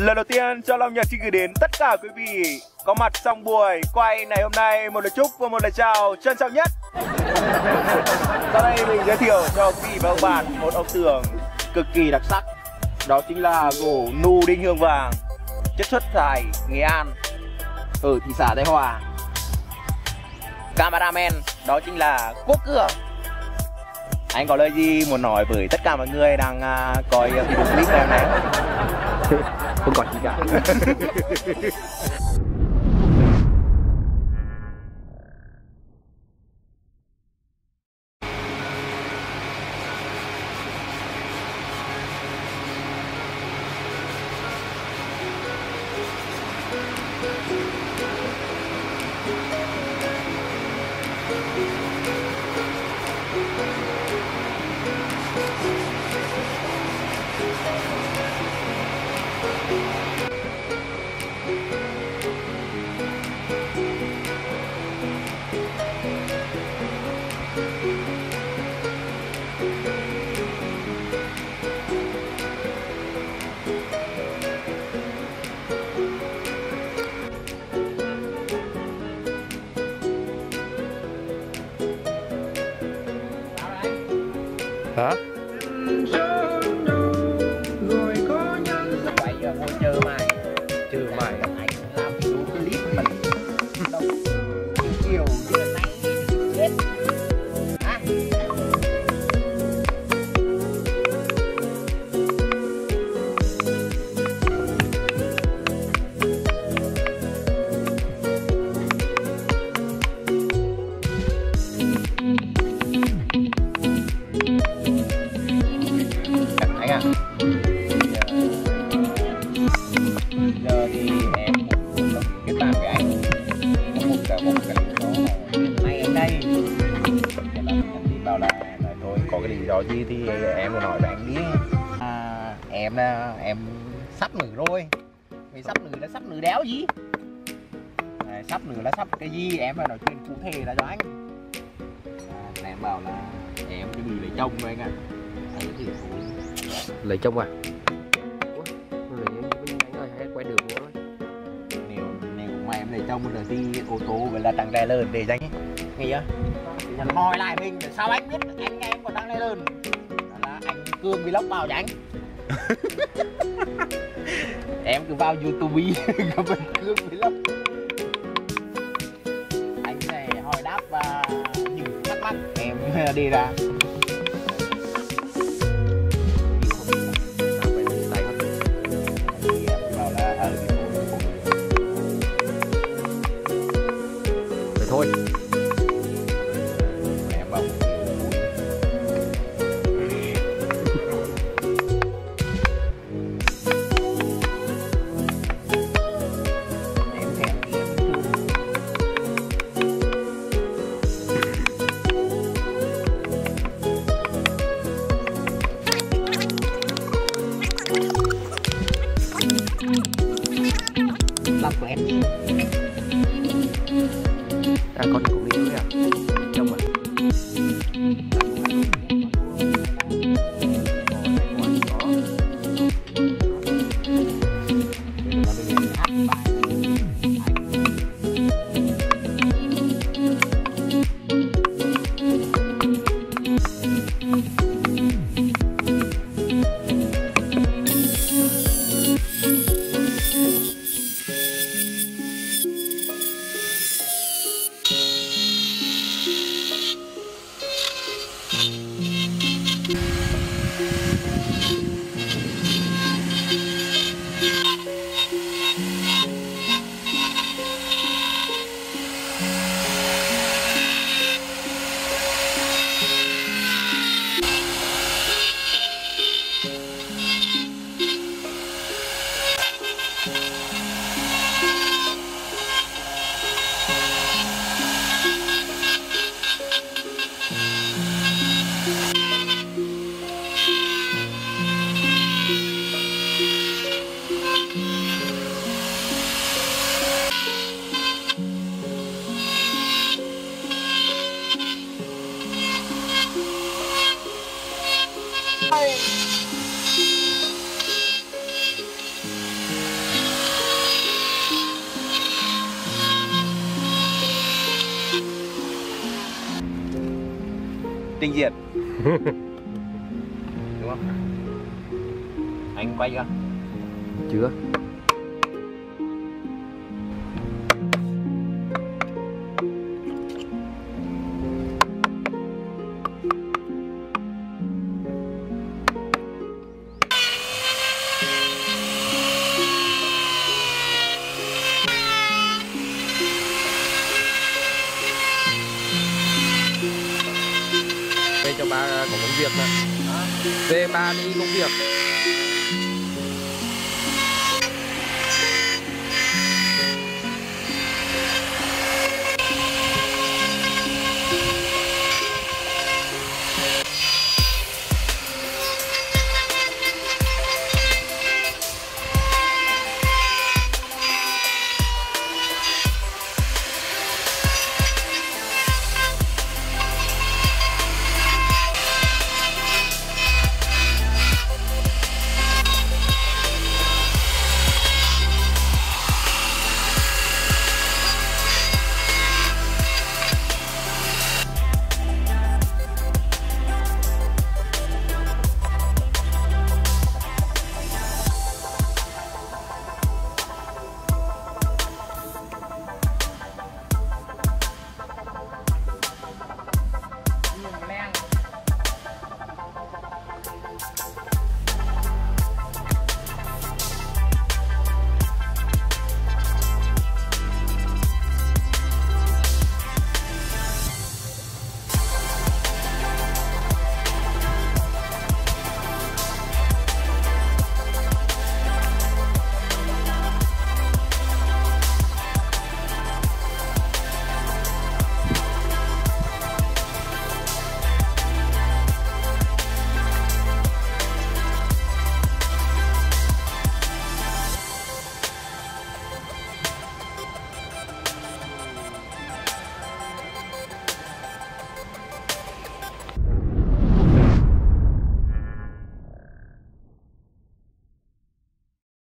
Lần đầu tiên cho Long Nhật xin gửi đến tất cả quý vị có mặt trong buổi quay ngày hôm nay một lời chúc và một lời chào trân trọng nhất. Sau đây mình giới thiệu cho quý vị và các bạn một ông tượng cực kỳ đặc sắc, đó chính là gỗ Nu Đinh Hương Vàng, chất xuất tại Nghệ An, ở thị xã Thái Hòa. Cameraman đó chính là Quốc Cường. Anh có lời gì muốn nói với tất cả mọi người đang coi video clip này hôm nay? Không còn gì cả. Hả? Rồi có nhân quay giờ ngồi chờ mày. Chờ mày anh làm video clip mình. Kiểu như này chết. Hả? Gì thì em nói với anh biết em sắp nửa rồi, mày sắp nửa là sắp nửa đéo gì à, sắp nửa là sắp cái gì em phải nói chuyện cụ thể là cho anh à, em bảo là em chuẩn bị lấy chồng rồi anh ạ. Lấy chồng à? Ủa, anh ơi hay quay đường nữa. Nếu mà em lấy chồng rồi đi ô tô gọi là tăng đè lên để danh nghe á hỏi lại mình để sao anh biết anh nghe em còn đang lên lên là anh Cường vlog vào cho anh. Em cứ vào YouTube gặp anh Cường vlog, anh sẽ hỏi đáp và những thắc mắc em đi ra. Vậy thôi. Trình diện. Đúng không? Anh quay chưa? Chưa. Cho ba có công việc mà. Về ba đi công việc.